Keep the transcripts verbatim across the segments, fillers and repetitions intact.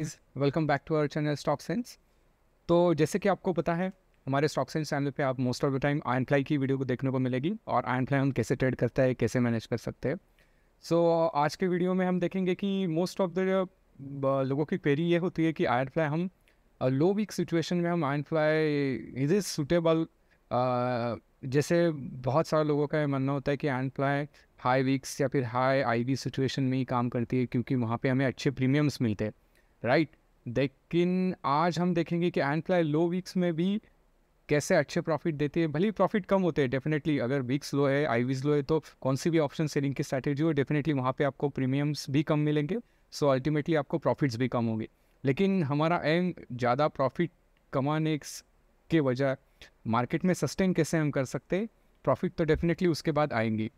Welcome back to our channel stock sense. तो जैसे कि आपको पता है, हमारे स्टॉक सेंस चैनल पे आप most of the time iron fly की वीडियो को देखने को मिलेगी और आयरन फ्लाई हम कैसे ट्रेड करता है, कैसे मैनेज कर सकते हैं। सो so, आज के वीडियो में हम देखेंगे कि मोस्ट ऑफ द लोगों की क्वेरी ये होती है कि आयरन फ्लाई हम लो वीक सिचुएशन में हम iron fly is is suitable. जैसे बहुत सारे लोगों का मानना होता है कि आयरन फ्लाई हाई वीक्स या फिर हाई आई वी सिचुएशन में ही काम करती है क्योंकि वहाँ पर हमें अच्छे प्रीमियम्स मिलते हैं, राइट right. लेकिन आज हम देखेंगे कि आयरन फ्लाई लो वीक्स में भी कैसे अच्छे प्रॉफिट देती है। भले प्रॉफिट कम होते हैं डेफिनेटली, अगर वीक्स लो है, आईवीज लो है, तो कौन सी भी ऑप्शन सेलिंग की स्ट्रैटेजी हो डेफिनेटली वहाँ पे आपको प्रीमियम्स भी कम मिलेंगे। सो so, अल्टीमेटली आपको प्रॉफिट्स भी कम होंगे। लेकिन हमारा एम ज़्यादा प्रॉफिट कमाने के बजाय मार्केट में सस्टेन कैसे हम कर सकते, प्रॉफिट तो डेफिनेटली उसके बाद आएंगी।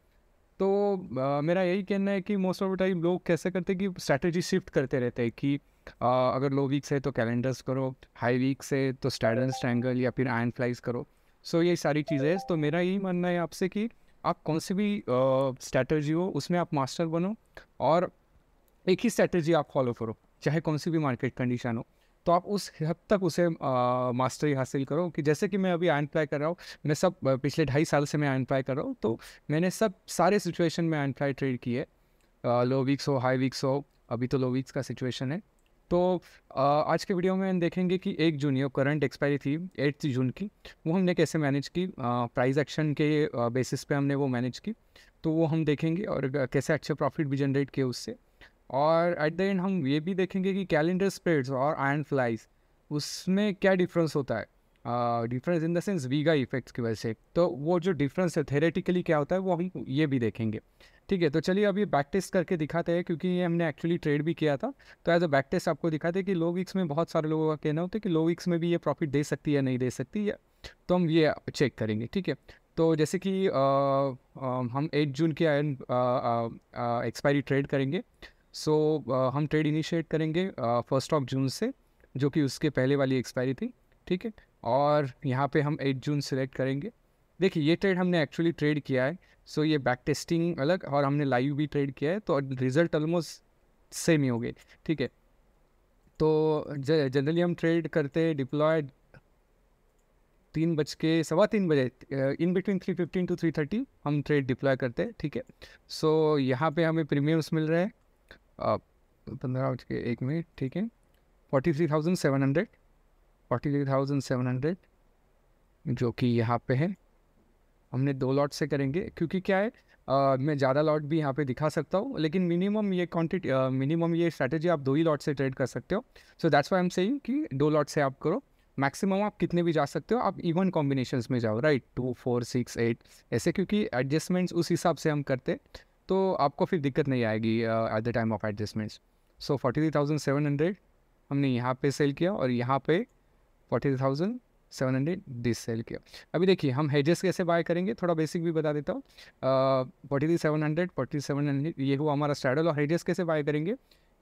तो आ, मेरा यही कहना है कि मोस्ट ऑफ द टाइम लोग कैसे करते हैं कि स्ट्रैटेजी शिफ्ट करते रहते हैं कि Uh, अगर लो वीक्स है तो कैलेंडर्स करो, हाई वीक्स है तो स्टैंडर्स ट्रायंगल या फिर आयरन फ्लाइज करो। सो so, ये सारी चीज़ें। तो मेरा यही मानना है आपसे कि आप कौन सी भी स्ट्रैटेजी uh, हो उसमें आप मास्टर बनो और एक ही स्ट्रैटेजी आप फॉलो करो, चाहे कौन सी भी मार्केट कंडीशन हो, तो आप उस हद तक उसे uh, मास्टरी हासिल करो। कि जैसे कि मैं अभी आयरन फ्लाई कर रहा हूँ, मैं सब पिछले ढाई साल से मैं आयरन फ्लाई कर रहा हूँ, तो मैंने सब सारे सिचुएशन में आयरन फ्लाई ट्रेड किए, लो वीक्स हो, हाई वीक्स हो, अभी तो लो वीक्स का सिचुएशन है। तो आज के वीडियो में हम देखेंगे कि एक जून ये करंट एक्सपायरी थी एट्थ जून की, वो हमने कैसे मैनेज की, प्राइस एक्शन के बेसिस पे हमने वो मैनेज की, तो वो हम देखेंगे और कैसे अच्छे प्रॉफिट भी जनरेट किए उससे। और एट द एंड हम ये भी देखेंगे कि कैलेंडर स्प्रेड्स और आयरन फ्लाइज उसमें क्या डिफरेंस होता है, difference in the sense vega effects की वजह से। तो वो जो डिफरेंस है थेरेटिकली क्या होता है वो हम ये भी देखेंगे, ठीक है। तो चलिए अभी बैक टेस्ट करके दिखाते हैं क्योंकि ये हमने एक्चुअली ट्रेड भी किया था। तो एज अ बैक टेस्ट आपको दिखाते हैं कि लो वीक्स में बहुत सारे लोगों का कहना होता है कि लो वीक्स में भी ये प्रॉफिट दे सकती है या नहीं दे सकती है, तो हम ये चेक करेंगे, ठीक है। तो जैसे कि आ, आ, हम एट जून की आयरन एक्सपायरी ट्रेड करेंगे। सो आ, हम ट्रेड इनिशिएट करेंगे फर्स्ट ऑफ जून से, जो कि उसके पहले वाली एक्सपायरी थी, ठीक है। और यहाँ पर हम एट जून सेलेक्ट करेंगे। देखिए ये ट्रेड हमने एक्चुअली ट्रेड किया है, सो so, ये बैक टेस्टिंग अलग और हमने लाइव भी ट्रेड किया है, तो रिजल्ट ऑलमोस्ट सेम ही हो गए, ठीक है। तो जनरली हम ट्रेड करते हैं डिप्लॉय तीन बज के सवा तीन बजे, in between three fifteen to three thirty हम ट्रेड डिप्लॉय करते हैं, ठीक है। सो so, यहाँ पे हमें प्रीमियम्स मिल रहे हैं पंद्रह बज के एक मिनट, ठीक है, forty three thousand seven hundred, forty three thousand seven hundred जो कि यहाँ पे है। हमने दो लॉट से करेंगे क्योंकि क्या है, आ, मैं ज़्यादा लॉट भी यहाँ पे दिखा सकता हूँ, लेकिन मिनिमम ये क्वांटिटी मिनिमम ये स्ट्रैटेजी आप दो ही लॉट से ट्रेड कर सकते हो। So that's why I am saying कि दो लॉट से आप करो, मैक्सिमम आप कितने भी जा सकते हो, आप इवन कॉम्बिनेशंस में जाओ, right, two four six eight ऐसे, क्योंकि एडजस्टमेंट्स उस हिसाब से हम करते तो आपको फिर दिक्कत नहीं आएगी at the time of adjustments. So forty three thousand seven hundred हमने यहाँ पर सेल किया और यहाँ पर forty three thousand seven hundred this sell किया। अभी देखिए हम हेजेस कैसे बाय करेंगे, थोड़ा बेसिक भी बता देता हूँ। Forty three seven hundred forty seven hundred ये हुआ हमारा स्ट्रैडल। और हेजेस कैसे बाय करेंगे,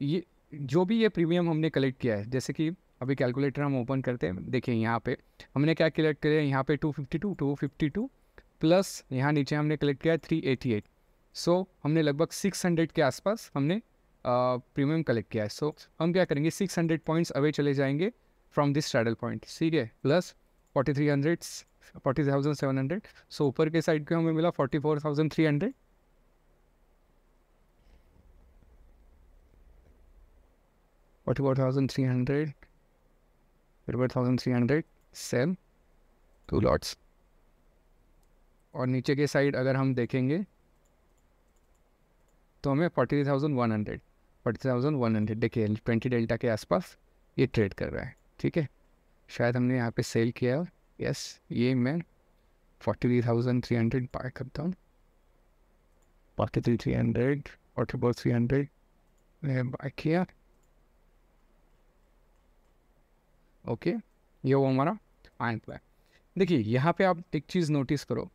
ये जो भी ये प्रीमियम हमने कलेक्ट किया है, जैसे कि अभी कैलकुलेटर हम ओपन करते हैं, देखिए यहाँ पे हमने क्या कलेक्ट किया है, यहाँ पे two fifty two two fifty two plus यहाँ नीचे हमने कलेक्ट किया है थ्री एटी एट। सो हमने लगभग सिक्स हंड्रेड के आसपास हमने प्रीमियम कलेक्ट किया है। सो हम क्या करेंगे, सिक्स हंड्रेड पॉइंट्स अवे चले जाएंगे फ्रॉम दिस स्ट्रैडल पॉइंट, ठीक है, plus forty three hundred forty thousand seven hundred. So ऊपर के साइड पे हमें मिला forty four thousand three hundred forty four thousand three hundred forty four thousand three hundred same two lots. और नीचे के साइड अगर हम देखेंगे तो हमें forty three thousand one hundred forty three thousand one hundred देखिए ट्वेंटी डेल्टा के आसपास ये ट्रेड कर रहा है, ठीक है। शायद हमने यहाँ पे सेल किया, यस, ये मैं forty three thousand three hundred buy करता हूँ, forty three three hundred forty four three hundred buy किया, ओके। ये वो हमारा आयरन फ्लाई। देखिए यहाँ पे आप एक चीज़ नोटिस करो,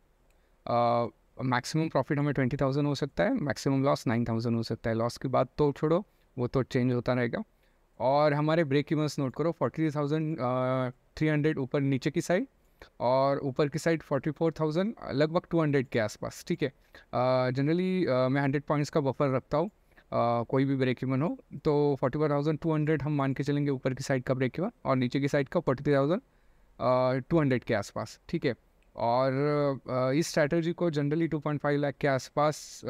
मैक्सिमम प्रॉफिट हमें ट्वेंटी थाउजेंड हो सकता है, मैक्सिमम लॉस नाइन थाउजेंड हो सकता है। लॉस की बात तो छोड़ो, वो तो चेंज होता रहेगा। और हमारे ब्रेक इवंस नोट करो, forty three thousand three hundred ऊपर नीचे की साइड और ऊपर की साइड फोर्टी फोर थाउजेंड लगभग टू हंड्रेड के आसपास, ठीक है। जनरली uh, मैं हंड्रेड पॉइंट्स का बफर रखता हूँ Uh, कोई भी ब्रेक इवन हो तो forty one thousand two hundred हम मान के चलेंगे ऊपर की साइड का ब्रेक इवन और नीचे की साइड का forty three thousand two hundred के आसपास, ठीक है। और uh, इस स्ट्रैटेजी को generally two point five lakh के आसपास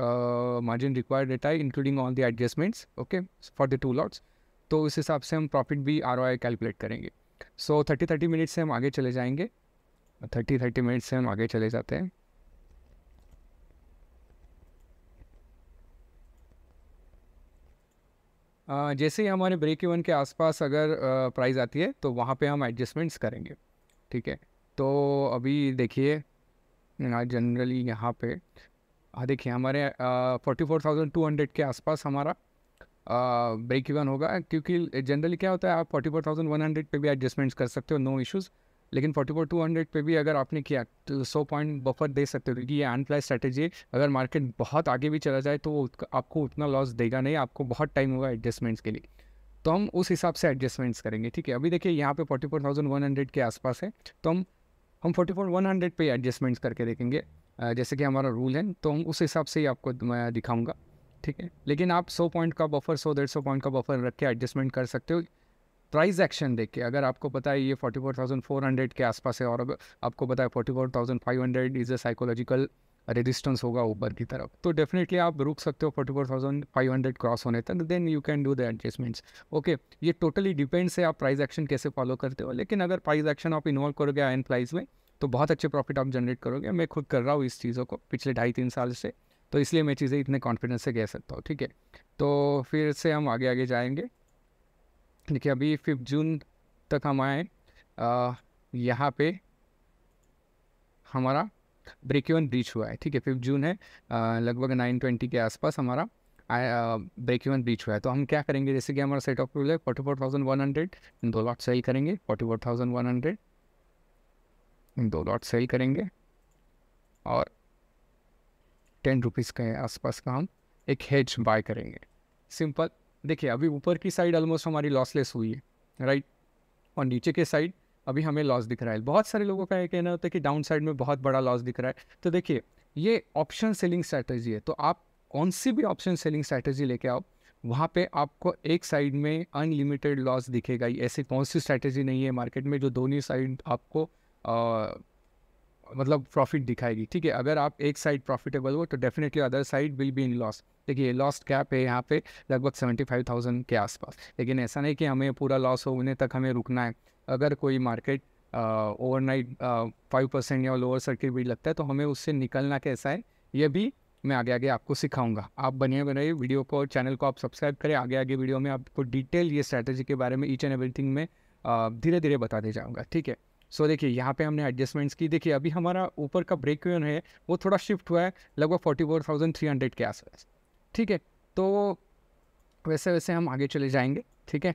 मार्जिन रिक्वायर्ड रहता है including all the adjustments, okay, for the two lots. तो इस हिसाब से हम प्रॉफिट भी आरओआई कैलकुलेट करेंगे। सो थर्टी थर्टी मिनट से हम आगे चले जाएंगे, थर्टी थर्टी मिनट से हम आगे चले जाते हैं। Uh, जैसे ही हमारे ब्रेक इवन के आसपास अगर uh, प्राइस आती है तो वहाँ पे हम एडजस्टमेंट्स करेंगे, ठीक है। तो अभी देखिए जनरली यहाँ पे हाँ देखिए हमारे forty four thousand two hundred के आसपास हमारा ब्रेक इवन होगा, क्योंकि जनरली क्या होता है आप forty four thousand one hundred पर भी एडजस्टमेंट्स कर सकते हो, नो इशूज़। लेकिन फोर्टी फोर टू हंड्रेड पर भी अगर आपने किया तो सौ पॉइंट बफर दे सकते हो, क्योंकि ये आयरन फ्लाई स्ट्रैटेजी है। अगर मार्केट बहुत आगे भी चला जाए तो वो आपको उतना लॉस देगा नहीं, आपको बहुत टाइम होगा एडजस्टमेंट्स के लिए। तो हम उस हिसाब से एडजस्टमेंट्स करेंगे, ठीक है। अभी देखिए यहाँ पे forty four thousand one hundred के आसपास है तो हम हम फोर्टी फोर वन हंड्रेड पर एडजस्टमेंट्स करके देखेंगे, जैसे कि हमारा रूल है। तो हम उस हिसाब से ही आपको मैं दिखाऊँगा, ठीक है। लेकिन आप सौ पॉइंट का बफर, सौ डेढ़ सौ पॉइंट का बफर रख के एडजस्टमेंट कर सकते हो प्राइस एक्शन देख के। अगर आपको पता है ये forty four thousand four hundred के आसपास है और अगर आपको पता है forty four thousand five hundred is a psychological resistance होगा ऊपर की तरफ, तो डेफिनेटली आप रुक सकते हो forty four thousand five hundred cross होने तक, then you can do the adjustments, okay. ये टोटली डिपेंड्स है आप प्राइस एक्शन कैसे फॉलो करते हो, लेकिन अगर प्राइस एक्शन आप इन्वॉल्व करोगे आयरन फ्लाइज में तो बहुत अच्छे प्रॉफिट आप जनरेट करोगे। मैं खुद कर रहा हूँ इस चीज़ों को पिछले ढाई तीन साल से, तो इसलिए मैं चीज़ें इतने कॉन्फिडेंस से कह सकता हूँ, ठीक है। तो फिर से हम आगे आगे जाएँगे। देखिए अभी फिफ्थ जून तक हम आए, यहाँ पे हमारा ब्रेक इवन ब्रीच हुआ है, ठीक है। फिफ्थ जून है, लगभग नाइन ट्वेंटी के आसपास हमारा ब्रेक इवन ब्रीच हुआ है। तो हम क्या करेंगे, जैसे कि हमारा सेट ऑफ रूल है forty four thousand one hundred दो लॉट सेल करेंगे, forty four thousand one hundred दो लॉट सेल करेंगे और टेन रुपीज़ के आसपास का हम एक हेज बाय करेंगे, सिंपल। देखिए अभी ऊपर की साइड ऑलमोस्ट हमारी लॉसलेस हुई है, राइट, और नीचे के साइड अभी हमें लॉस दिख रहा है। बहुत सारे लोगों का ये कहना होता है कि डाउन साइड में बहुत बड़ा लॉस दिख रहा है, तो देखिए ये ऑप्शन सेलिंग स्ट्रैटेजी है। तो आप कौन सी भी ऑप्शन सेलिंग स्ट्रैटेजी लेके आओ, वहाँ पे आपको एक साइड में अनलिमिटेड लॉस दिखेगा। ऐसी कौन सी स्ट्रैटेजी नहीं है मार्केट में जो दोनों साइड आपको आ, मतलब प्रॉफिट दिखाएगी, ठीक है। अगर आप एक साइड प्रॉफिटेबल हो तो definitely other side will be in loss. देखिए लॉस्ट कैप है यहाँ पे लगभग सेवेंटी फाइव थाउजेंड के आसपास, लेकिन ऐसा नहीं कि हमें पूरा लॉस होने तक हमें रुकना है। अगर कोई मार्केट ओवरनाइट फाइव परसेंट या लोअर सर्किट भी लगता है तो हमें उससे निकलना कैसा है ये भी मैं आगे आगे आपको सिखाऊंगा। आप बने बनाए वीडियो को, चैनल को आप सब्सक्राइब करें, आगे आगे वीडियो में आपको डिटेल ये स्ट्रैटेजी के बारे में ईच एंड एवरीथिंग में धीरे धीरे बता दे जाऊँगा, ठीक है। सो so, देखिए यहाँ पे हमने एडजस्टमेंट्स की। देखिए अभी हमारा ऊपर का ब्रेक इवन है वो थोड़ा शिफ्ट हुआ है लगभग forty four thousand three hundred के आसपास, ठीक है। तो वैसे वैसे हम आगे चले जाएंगे, ठीक है।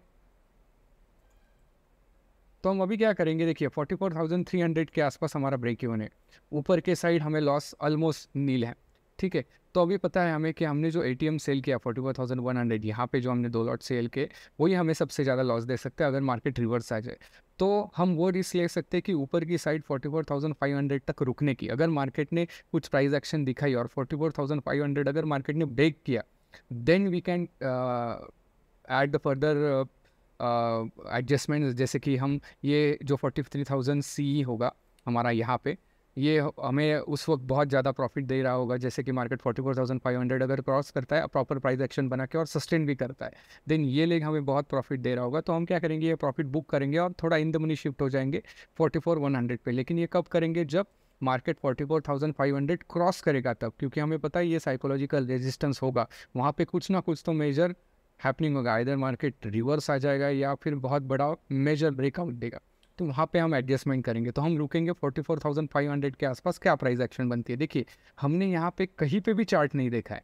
तो हम अभी क्या करेंगे, देखिए forty four thousand three hundred के आसपास हमारा ब्रेक इवन है, ऊपर के साइड हमें लॉस ऑलमोस्ट नील है, ठीक है। तो अभी पता है हमें कि हमने जो एटीएम सेल किया forty four thousand one hundred यहाँ पे जो हमने दो लॉट सेल के, वही हमें सबसे ज़्यादा लॉस दे सकता है। अगर मार्केट रिवर्स आ जाए तो हम वो रिस्क ले सकते हैं कि ऊपर की side forty four thousand five hundred तक रुकने की। अगर मार्केट ने कुछ प्राइस एक्शन दिखाई और forty four thousand five hundred अगर मार्केट ने ब्रेक किया, then we can add the further adjustment, जैसे कि हम ये जो फोर्टी थ्री थाउजेंड सी होगा हमारा यहाँ पे, ये हमें उस वक्त बहुत ज़्यादा प्रॉफिट दे रहा होगा। जैसे कि market forty four thousand five hundred अगर क्रॉस करता है प्रॉपर प्राइस एक्शन बना के और सस्टेन भी करता है, देन ये लेग हमें बहुत प्रॉफिट दे रहा होगा। तो हम क्या करेंगे, ये प्रॉफिट बुक करेंगे और थोड़ा इन द मनी शिफ्ट हो जाएंगे फोर्टी फोर वन हंड्रेड पे। लेकिन ये कब करेंगे, जब market forty four thousand five hundred cross करेगा तब, क्योंकि हमें पता है ये साइकोलॉजिकल रेजिस्टेंस होगा, वहाँ पर कुछ ना कुछ तो मेजर हैपनिंग होगा। आइदर मार्केट रिवर्स आ जाएगा या फिर बहुत बड़ा मेजर ब्रेकआउट देगा, तो वहाँ पे हम एडजस्टमेंट करेंगे। तो हम रुकेंगे forty four thousand five hundred के आसपास, क्या प्राइस एक्शन बनती है। देखिए हमने यहाँ पे कहीं पे भी चार्ट नहीं देखा है,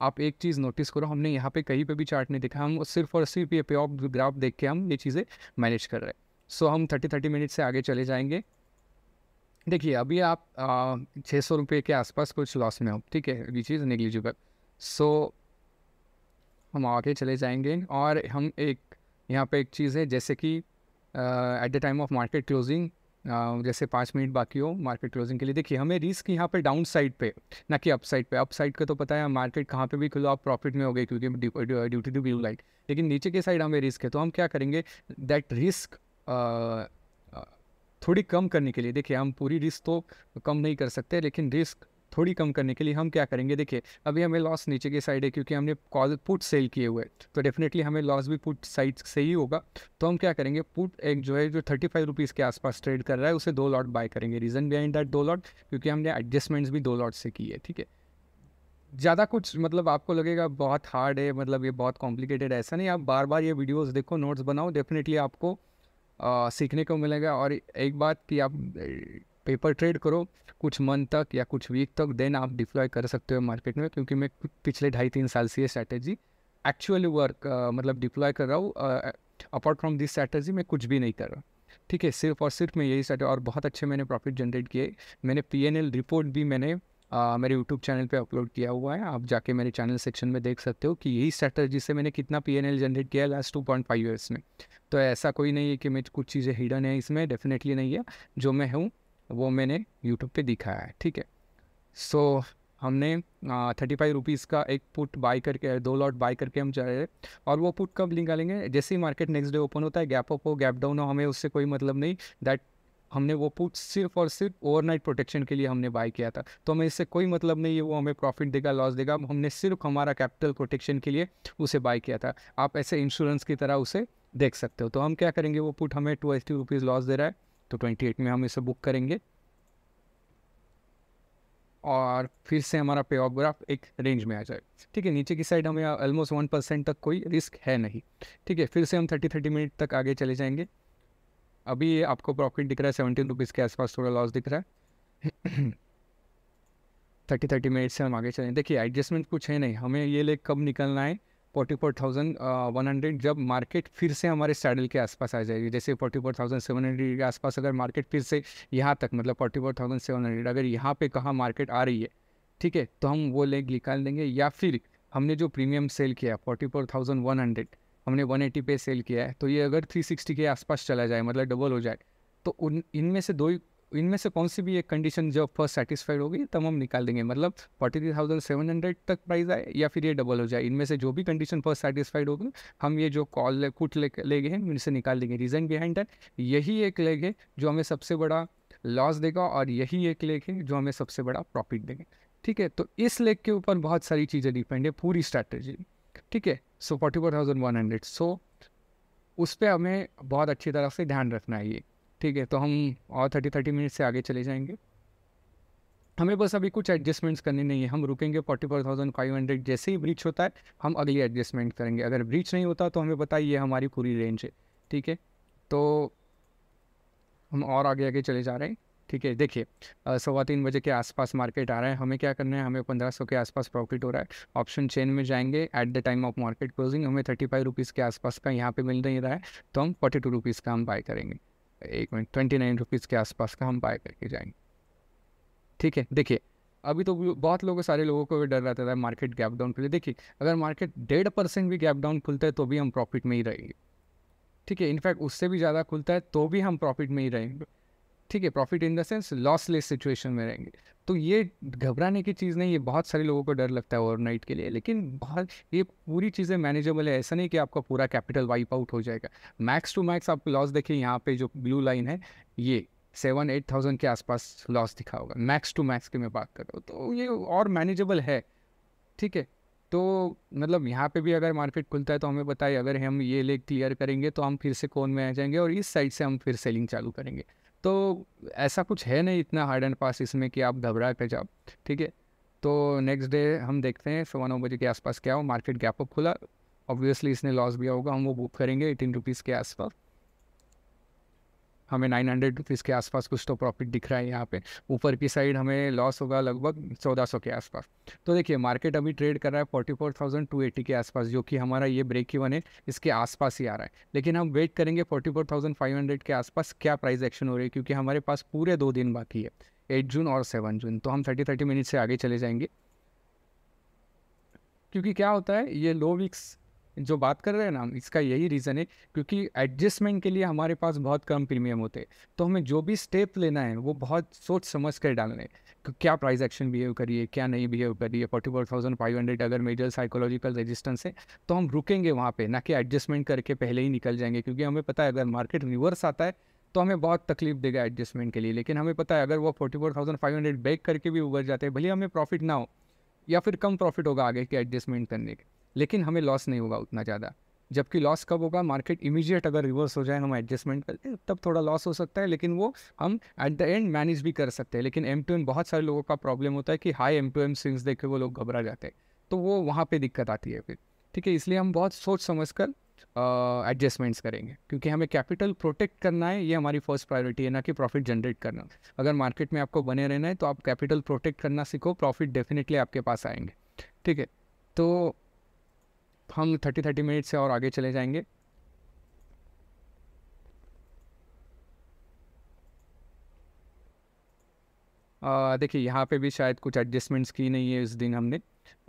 आप एक चीज़ नोटिस करो, हमने यहाँ पे कहीं पे भी चार्ट नहीं देखा, हम सिर्फ और सिर्फ ये पे ऑफ ग्राफ देख के हम ये चीज़ें मैनेज कर रहे हैं। सो so, हम थर्टी थर्टी मिनट से आगे चले जाएँगे। देखिए अभी आप छः सौ रुपये के आसपास कुछ लॉस में हो, ठीक है, ये चीज़ निगलिजिबल। सो so, हम आगे चले जाएँगे और हम एक यहाँ पर एक चीज़ है, जैसे कि at the time of market closing जैसे पाँच मिनट बाकी हो मार्केट क्लोजिंग के लिए। देखिए हमें रिस्क यहाँ पे डाउन साइड पे, ना कि अप साइड पे। अप साइड का तो पता है मार्केट कहाँ पे भी खुलो आप प्रॉफिट में हो गए क्योंकि ड्यूटी टू ब्लू लाइट, लेकिन नीचे के साइड हमें रिस्क है। तो हम क्या करेंगे दैट रिस्क थोड़ी कम करने के लिए, देखिए हम पूरी रिस्क तो कम नहीं कर सकते लेकिन रिस्क थोड़ी कम करने के लिए हम क्या करेंगे, देखिए अभी हमें लॉस नीचे के साइड है क्योंकि हमने कॉल पुट सेल किए हुए तो डेफिनेटली हमें लॉस भी पुट साइड से ही होगा। तो हम क्या करेंगे पुट एक जो है जो थर्टी फाइव रुपीज़ के आसपास ट्रेड कर रहा है उसे दो लॉट बाय करेंगे। रीज़न बिहाइंड दैट दो लॉट क्योंकि हमने एडजस्टमेंट्स भी दो लॉट से की है। ठीक है, ज़्यादा कुछ मतलब आपको लगेगा बहुत हार्ड है, मतलब ये बहुत कॉम्प्लिकेटेड, ऐसा नहीं। आप बार बार ये वीडियोज़ देखो, नोट्स बनाओ, डेफिनेटली आपको आ, सीखने को मिलेगा। और एक बात कि आप पेपर ट्रेड करो कुछ मंथ तक या कुछ वीक तक, देन आप डिप्लॉय कर सकते हो मार्केट में। क्योंकि मैं पिछले ढाई तीन साल से ये स्ट्रैटेजी एक्चुअली वर्क मतलब डिप्लॉय कर रहा हूँ। अपार्ट फ्रॉम दिस स्ट्रैटेजी मैं कुछ भी नहीं कर रहा। ठीक है, सिर्फ और सिर्फ मैं यही स्ट्रैटेजी, और बहुत अच्छे मैंने प्रॉफिट जनरेट किए। मैंने पीएनएल रिपोर्ट भी मैंने uh, मेरे यूट्यूब चैनल पर अपलोड किया हुआ है, आप जाके मेरे चैनल सेक्शन में देख सकते हो कि यही स्ट्रैटेजी से मैंने कितना पीएनएल जनरेट किया last two point five years में। तो ऐसा कोई नहीं है कि मैं कुछ चीज़ें हिडन है इसमें, डेफिनेटली नहीं है। जो मैं हूँ वो मैंने यूट्यूब पे दिखाया है। ठीक है, सो हमने थर्टी फाइव रुपीज़ का एक पुट बाय करके, दो लॉट बाय करके हम जा रहे हैं। और वो पुट कब निकालेंगे, जैसे ही मार्केट नेक्स्ट डे ओपन होता है। गैप अप हो गैप डाउन हो हमें उससे कोई मतलब नहीं। दैट हमने वो पुट सिर्फ और सिर्फ ओवरनाइट प्रोटेक्शन के लिए हमने बाय किया था, तो हमें इससे कोई मतलब नहीं है वो हमें प्रॉफिट देगा लॉस देगा। हमने सिर्फ हमारा कैपिटल प्रोटेक्शन के लिए उसे बाय किया था। आप ऐसे इंश्योरेंस की तरह उसे देख सकते हो। तो हम क्या करेंगे, वो पुट हमें ट्वेंटी रुपीज़ लॉस दे रहा है तो अट्ठाईस में हम इसे बुक करेंगे। और फिर से हमारा पे ऑफ ग्राफ एक रेंज में आ जाए। ठीक है, नीचे की साइड हमें ऑलमोस्ट वन परसेंट तक कोई रिस्क है नहीं। ठीक है, फिर से हम थर्टी थर्टी मिनट तक आगे चले जाएंगे। अभी आपको प्रॉफिट दिख रहा है सेवनटीन रुपीज़ के आसपास, थोड़ा लॉस दिख रहा है। थर्टी थर्टी मिनट से हम आगे चलें। देखिए एडजस्टमेंट कुछ है नहीं, हमें ये लेग कब निकलना है forty four thousand one hundred जब मार्केट फिर से हमारे सैडल के आसपास आ जाएगी। जैसे forty four thousand seven hundred के आसपास अगर मार्केट फिर से यहाँ तक, मतलब forty four thousand seven hundred अगर यहाँ पे कहाँ मार्केट आ रही है, ठीक है, तो हम वो लेग निकाल देंगे। या फिर हमने जो प्रीमियम सेल किया forty four thousand one hundred हमने वन एटी पे सेल किया है, तो ये अगर थ्री सिक्सटी के आसपास चला जाए, मतलब डबल हो जाए, तो उन इनमें से दो इनमें से कौन सी भी एक कंडीशन जब फर्स्ट सेटिस्फाइड होगी तब हम निकाल देंगे। मतलब forty three thousand seven hundred तक प्राइस आए या फिर ये डबल हो जाए, इनमें से जो भी कंडीशन फर्स्ट सेटिस्फाइड होगी हम ये जो कॉल पुट ले लेगे हैं इनसे निकाल देंगे। रीज़न बिहाइंड दैट यही एक लेग है जो हमें सबसे बड़ा लॉस देगा और यही एक लेग है जो हमें सबसे बड़ा प्रॉफिट देगा। ठीक है, तो इस लेग के ऊपर बहुत सारी चीज़ें डिपेंड है पूरी स्ट्रैटेजी। ठीक है, so forty four thousand one hundred so उस पर हमें बहुत अच्छी तरह से ध्यान रखना है ये। ठीक है, तो हम और थर्टी थर्टी मिनट से आगे चले जाएंगे। हमें बस अभी कुछ एडजस्टमेंट्स करनी नहीं है, हम रुकेंगे forty four thousand five hundred जैसे ही ब्रीच होता है हम अगली एडजस्टमेंट करेंगे। अगर ब्रीच नहीं होता तो हमें पता है ये हमारी पूरी रेंज है। ठीक है, तो हम और आगे आगे चले जा रहे हैं। ठीक है, देखिए सवा तीन बजे के आसपास मार्केट आ रहा है, हमें क्या करना है, हमें पंद्रह सौ के आसपास प्रॉफिट हो रहा है। ऑप्शन चेन में जाएंगे, at the time of market closing हमें थर्टी फाइव रुपीज़ के आसपास का यहाँ पर मिल नहीं रहा है, तो हम फोर्टी टू रुपीज़ का हम बाय करेंगे। एक मिनट ट्वेंटी नाइन रुपीज़ के आसपास का हम बाय करके जाएंगे। ठीक है, देखिए अभी तो बहुत लोगों सारे लोगों को भी डर रहता था मार्केट गैप डाउन खुले। देखिए अगर मार्केट डेढ़ परसेंट भी गैप डाउन खुलता है तो भी हम प्रॉफिट में ही रहेंगे। ठीक है, इनफैक्ट उससे भी ज़्यादा खुलता है तो भी हम प्रॉफिट में ही रहेंगे। ठीक है, profit in the sense lossless situation में रहेंगे। तो ये घबराने की चीज़ नहीं, ये बहुत सारे लोगों को डर लगता है ओवरनाइट के लिए, लेकिन बहुत ये पूरी चीज़ें मैनेजेबल है। ऐसा नहीं कि आपका पूरा कैपिटल वाइप आउट हो जाएगा। मैक्स टू मैक्स आपको लॉस देखिए यहाँ पे जो ब्लू लाइन है ये सेवन एट थाउजेंड के आसपास लॉस दिखा होगा, मैक्स टू मैक्स की मैं बात कर रहा हूँ, तो ये और मैनेजेबल है। ठीक है, तो मतलब यहाँ पे भी अगर मार्केट खुलता है तो हमें बताइए, अगर हम ये लेग क्लियर करेंगे तो हम फिर से कोन में आ जाएंगे और इस साइड से हम फिर सेलिंग चालू करेंगे। तो ऐसा कुछ है नहीं इतना हार्ड एंड फास्ट इसमें कि आप घबरा कर जाओ। ठीक है, तो नेक्स्ट डे हम देखते हैं सवा नौ बजे के आसपास क्या हो, मार्केट गैप अप खुला, ऑब्वियसली इसने लॉस भी होगा, हम वो बुक करेंगे एटीन रुपीज़ के आसपास। हमें नाइन हंड्रेड रुपीज़ के आसपास कुछ तो प्रॉफिट दिख रहा है यहाँ पे। ऊपर की साइड हमें लॉस होगा लगभग चौदह सौ के आसपास। तो देखिए मार्केट अभी ट्रेड कर रहा है forty four thousand two eighty के आसपास, जो कि हमारा ये ब्रेक इवन है इसके आसपास ही आ रहा है। लेकिन हम वेट करेंगे forty four thousand five hundred के आसपास क्या प्राइस एक्शन हो रही है, क्योंकि हमारे पास पूरे दो दिन बाकी है, एट जून और सेवन जून। तो हम थर्टी थर्टी मिनट से आगे चले जाएंगे, क्योंकि क्या होता है ये लो विक्स जो बात कर रहे हैं ना हम, इसका यही रीज़न है क्योंकि एडजस्टमेंट के लिए हमारे पास बहुत कम प्रीमियम होते हैं, तो हमें जो भी स्टेप लेना है वो बहुत सोच समझ कर डालना है कि क्या प्राइस एक्शन बिहेव करिए, क्या नहीं बिहेव करिए। Forty four thousand five hundred अगर मेजर साइकोलॉजिकल रेजिस्टेंस है तो हम रुकेंगे वहाँ पर, ना कि एडजस्टमेंट करके पहले ही निकल जाएंगे, क्योंकि हमें पता है अगर मार्केट रिवर्स आता है तो हमें बहुत तकलीफ देगा एडजस्टमेंट के लिए। लेकिन हमें पता है अगर वो forty four thousand five hundred back करके भी उबर जाते हैं, भले हमें प्रॉफिट ना हो या फिर कम प्रॉफिट होगा आगे के एडजस्टमेंट करने के, लेकिन हमें लॉस नहीं होगा उतना ज़्यादा। जबकि लॉस कब होगा, मार्केट इमीडिएट अगर रिवर्स हो जाए हम एडजस्टमेंट करते हैं तब थोड़ा लॉस हो सकता है, लेकिन वो हम एट द एंड मैनेज भी कर सकते हैं। लेकिन एम टू एम बहुत सारे लोगों का प्रॉब्लम होता है कि high M to M swings देख के वो लोग घबरा जाते हैं, तो वो वहाँ पर दिक्कत आती है फिर, ठीक है। इसलिए हम बहुत सोच समझ कर एडजस्टमेंट्स uh, करेंगे, क्योंकि हमें कैपिटल प्रोटेक्ट करना है, ये हमारी फर्स्ट प्रायोरिटी है, ना कि प्रॉफिट जनरेट करना। अगर मार्केट में आपको बने रहना है तो आप कैपिटल प्रोटेक्ट करना सीखो, प्रॉफिट डेफिनेटली आपके पास आएंगे, ठीक है। तो हम थर्टी थर्टी मिनट से और आगे चले जाएंगे। uh, देखिए यहाँ पे भी शायद कुछ एडजस्टमेंट्स की नहीं है इस दिन हमने।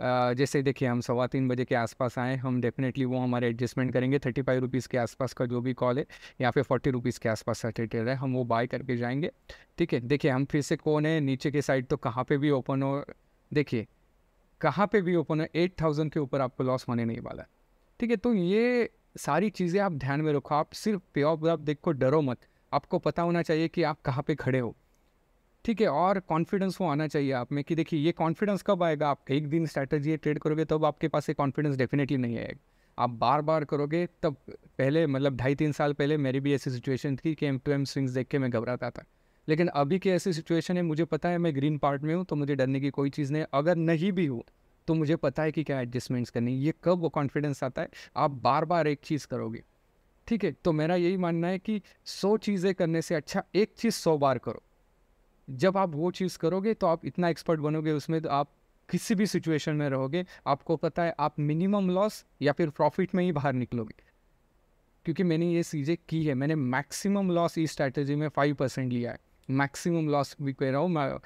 Uh, जैसे देखिए हम सवा तीन बजे के आसपास आए, हम डेफिनेटली वो हमारे एडजस्टमेंट करेंगे। थर्टी फाइव रुपीज़ के आसपास का जो भी कॉल है यहाँ पे फोर्टी रुपीज़ के आसपास का रिटेल है, हम वो बाय करके जाएंगे, ठीक है। देखिए हम फिर से कौन है नीचे के साइड, तो कहाँ पे भी ओपन हो, देखिए कहाँ पे भी ओपन है एट थाउजेंड के ऊपर आपको लॉस होने नहीं वाला, ठीक है। तो ये सारी चीज़ें आप ध्यान में रखो, आप सिर्फ पे ऑफ ग्राफ देखो, डरो मत, आपको पता होना चाहिए कि आप कहाँ पर खड़े हो, ठीक है। और कॉन्फिडेंस वो आना चाहिए आप में कि देखिए ये कॉन्फिडेंस कब आएगा, आप एक दिन स्ट्रैटेजी ट्रेड करोगे तब तो आपके पास ये कॉन्फिडेंस डेफिनेटली नहीं आएगा, आप बार बार करोगे तब। पहले मतलब ढाई तीन साल पहले मेरी भी ऐसी सिचुएशन थी कि एम टू एम स्विंग्स देख के मैं घबराता था, लेकिन अभी की ऐसी सिचुएशन है, मुझे पता है मैं ग्रीन पार्ट में हूँ तो मुझे डरने की कोई चीज़ नहीं, अगर नहीं भी हो तो मुझे पता है कि क्या एडजस्टमेंट्स करनी। ये कब वो कॉन्फिडेंस आता है, आप बार बार एक चीज़ करोगे, ठीक है। तो मेरा यही मानना है कि सौ चीज़ें करने से अच्छा एक चीज़ सौ बार करो। जब आप वो चीज़ करोगे तो आप इतना एक्सपर्ट बनोगे उसमें, तो आप किसी भी सिचुएशन में रहोगे आपको पता है आप मिनिमम लॉस या फिर प्रॉफिट में ही बाहर निकलोगे, क्योंकि मैंने ये चीज़ें की है। मैंने मैक्सिमम लॉस इस स्ट्रैटेजी में फाइव परसेंट लिया है, मैक्सिमम लॉस भी कह रहा हूँ मैं,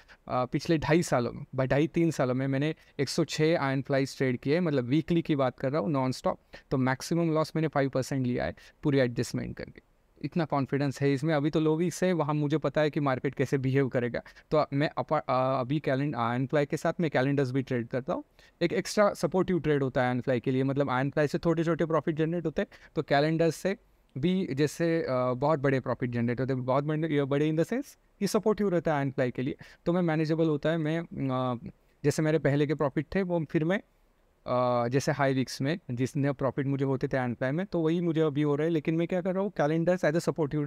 पिछले ढाई सालों में, ढाई तीन सालों में मैंने एक सौ छः आयरन फ्लाइज ट्रेड किए, मतलब वीकली की बात कर रहा हूँ, नॉन स्टॉप। तो मैक्सिमम लॉस मैंने फाइव परसेंट लिया है पूरी एडजस्टमेंट करके, इतना कॉन्फिडेंस है इसमें। अभी तो लोग इससे वहाँ, मुझे पता है कि मार्केट कैसे बिहेव करेगा, तो मैं अपा, आ, अभी कैलेंडर आयरन फ्लाई के साथ मैं कैलेंडर्स भी ट्रेड करता हूँ। एक एक्स्ट्रा सपोर्टिव ट्रेड होता है आयरन फ्लाई के लिए, मतलब आयरन फ्लाई से छोटे छोटे प्रॉफिट जनरेट होते हैं, तो कैलेंडर्स से भी जैसे आ, बहुत बड़े प्रॉफिट जनरेट होते हैं, बहुत बड़े बड़े इन द सेंस ये सपोर्टिव रहता है आयरन फ्लाई के लिए, तो मैं मैनेजेबल होता है। मैं आ, जैसे मेरे पहले के प्रॉफिट थे वो फिर मैं Uh, जैसे हाई विक्स में जिसने प्रॉफिट मुझे होते थे आयरन फ्लाई में, तो वही मुझे अभी हो रहा है, लेकिन मैं क्या कर रहा हूँ calendars as a supportive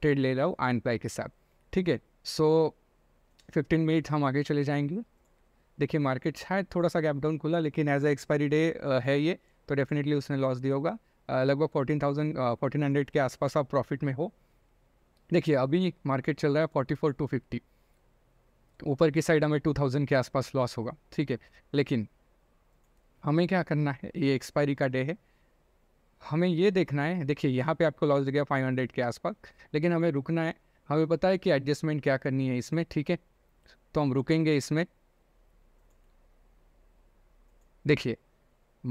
trade ले रहा हूँ आयरन फ्लाई के साथ, ठीक है। सो फिफ्टीन मिनट हम आगे चले जाएंगे। देखिए मार्केट शायद थोड़ा सा गैप डाउन खुला, लेकिन एज ए एक्सपायरी डे है ये, तो डेफिनेटली उसने लॉस दिया होगा। uh, लगभग फोर्टीन थाउजेंड फोर्टीन हंड्रेड के आसपास आप प्रॉफिट में हो। देखिए अभी मार्केट चल रहा है फोर्टी फोर टू फिफ्टी, ऊपर की साइड हमें टू थाउजेंड के आसपास लॉस होगा, ठीक है। लेकिन हमें क्या करना है, ये एक्सपायरी का डे है, हमें ये देखना है। देखिए यहाँ पे आपको लॉस गया फाइव हंड्रेड के आसपास, लेकिन हमें रुकना है, हमें पता है कि एडजस्टमेंट क्या करनी है इसमें, ठीक है। तो हम रुकेंगे इसमें। देखिए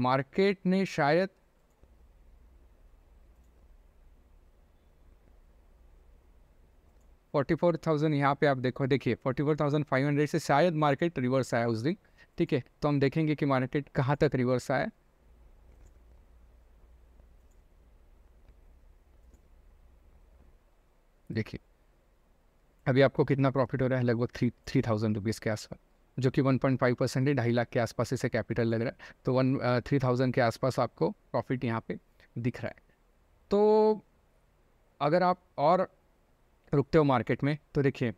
मार्केट ने शायद फोर्टी फोर थाउजेंड, यहाँ पे आप देखो, देखिए forty four thousand five hundred से शायद मार्केट रिवर्स आया उस दिन, ठीक है। तो हम देखेंगे कि मार्केट कहाँ तक रिवर्स आया। देखिए अभी आपको कितना प्रॉफिट हो रहा है, लगभग थ्री थ्री थाउजेंड रुपीज़ के आसपास, जो कि वन पॉइंट फाइव परसेंट है, ढाई लाख के आसपास इसे कैपिटल लग रहा है, तो वन थ्री थाउजेंड के आसपास आपको प्रॉफिट यहाँ पे दिख रहा है। तो अगर आप और रुकते हो मार्केट में तो देखिए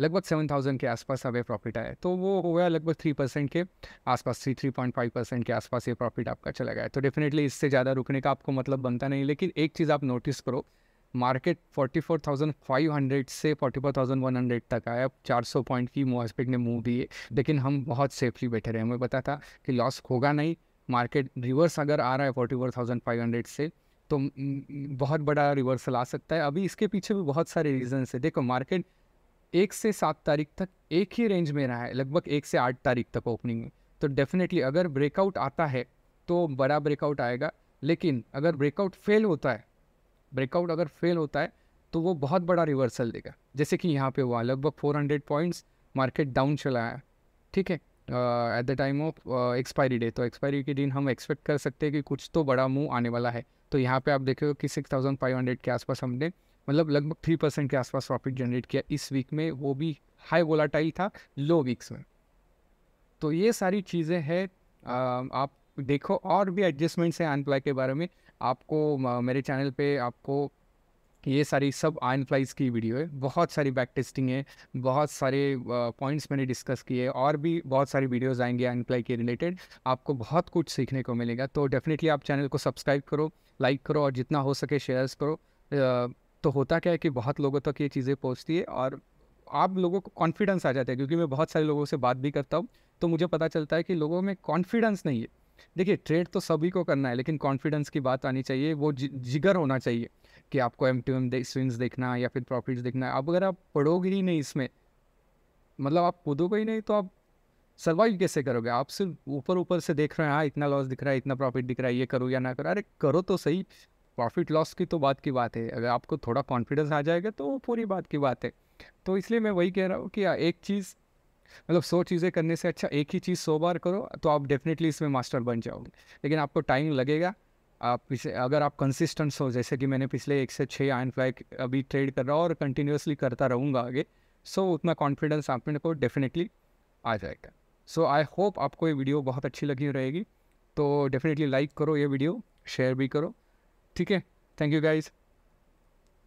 लगभग सेवन थाउजेंड के आसपास अब ये प्रॉफिट आया, तो वो हो गया लगभग थ्री परसेंट के आसपास, three three point five percent के आसपास ये प्रॉफिट आपका चला गया। तो डेफिनेटली इससे ज़्यादा रुकने का आपको मतलब बनता नहीं। लेकिन एक चीज़ आप नोटिस करो, market forty four thousand five hundred से forty four thousand one hundred तक आया, चार सौ पॉइंट की मार्केट ने मूव दी है, लेकिन हम बहुत सेफली बैठे रहे, हमें पता था कि लॉस होगा नहीं। मार्केट रिवर्स अगर आ रहा है forty four thousand five hundred से तो बहुत बड़ा रिवर्सल आ सकता है। अभी इसके पीछे भी बहुत सारे रीजंस है। देखो मार्केट एक से सात तारीख तक एक ही रेंज में रहा है, लगभग एक से आठ तारीख तक ओपनिंग में, तो डेफिनेटली अगर ब्रेकआउट आता है तो बड़ा ब्रेकआउट आएगा। लेकिन अगर ब्रेकआउट फेल होता है, ब्रेकआउट अगर फेल होता है तो वो बहुत बड़ा रिवर्सल देगा, जैसे कि यहाँ पे हुआ। लगभग चार सौ पॉइंट्स मार्केट डाउन चला है, ठीक है, at the time of expiry day. तो एक्सपायरी के दिन हम एक्सपेक्ट कर सकते हैं कि कुछ तो बड़ा मूव आने वाला है। तो यहाँ पे आप देखो कि सिक्स थाउज़ेंड फाइव हंड्रेड के आसपास हमने मतलब लगभग थ्री परसेंट के आसपास प्रॉफिट जनरेट किया इस वीक में, वो भी हाई वोलाटाइल था लो वीक्स में। तो ये सारी चीज़ें हैं, आप देखो। और भी एडजस्टमेंट्स हैं आयरन फ्लाई के बारे में, आपको मेरे चैनल पे आपको ये सारी सब आयरन फ्लाइज की वीडियो है, बहुत सारी बैक टेस्टिंग है, बहुत सारे पॉइंट्स मैंने डिस्कस किए, और भी बहुत सारी वीडियोस आएंगे आयरन फ्लाई के रिलेटेड, आपको बहुत कुछ सीखने को मिलेगा। तो डेफिनेटली आप चैनल को सब्सक्राइब करो, लाइक करो और जितना हो सके शेयर्स करो। तो होता क्या है कि बहुत लोगों तक ये चीज़ें पहुँचती है और आप लोगों को कॉन्फिडेंस आ जाता है, क्योंकि मैं बहुत सारे लोगों से बात भी करता हूँ तो मुझे पता चलता है कि लोगों में कॉन्फिडेंस नहीं है। देखिए, ट्रेड तो सभी को करना है, लेकिन कॉन्फिडेंस की बात आनी चाहिए, वो जिगर होना चाहिए कि आपको एम टू एम दे स्विंग्स देखना है या फिर प्रॉफिट्स देखना है। अब अगर आप पढ़ोगे ही नहीं इसमें, मतलब आप कूदोगे ही नहीं, तो आप सर्वाइव कैसे करोगे? आप सिर्फ ऊपर ऊपर से देख रहे हैं, हाँ इतना लॉस दिख रहा है, इतना प्रॉफिट दिख रहा है, ये करो या ना करो। अरे करो तो सही, प्रॉफिट लॉस की तो बात की बात है। अगर आपको थोड़ा कॉन्फिडेंस आ जाएगा तो वो पूरी बात की बात है। तो इसलिए मैं वही कह रहा हूँ कि एक चीज़ मतलब सौ चीज़ें करने से अच्छा एक ही चीज़ सौ बार करो, तो आप डेफिनेटली इसमें मास्टर बन जाओगे। लेकिन आपको टाइम लगेगा। आप पिछले अगर आप कंसिस्टेंट हो, जैसे कि मैंने पिछले एक से छः आयरन फ्लाई अभी ट्रेड कर रहा हूँ और कंटिन्यूसली करता रहूँगा आगे, सो उतना कॉन्फिडेंस आप में को डेफिनेटली आ जाएगा। सो आई होप आपको ये वीडियो बहुत अच्छी लगी रहेगी। तो डेफिनेटली लाइक करो, ये वीडियो शेयर भी करो, ठीक है। Thank you guys.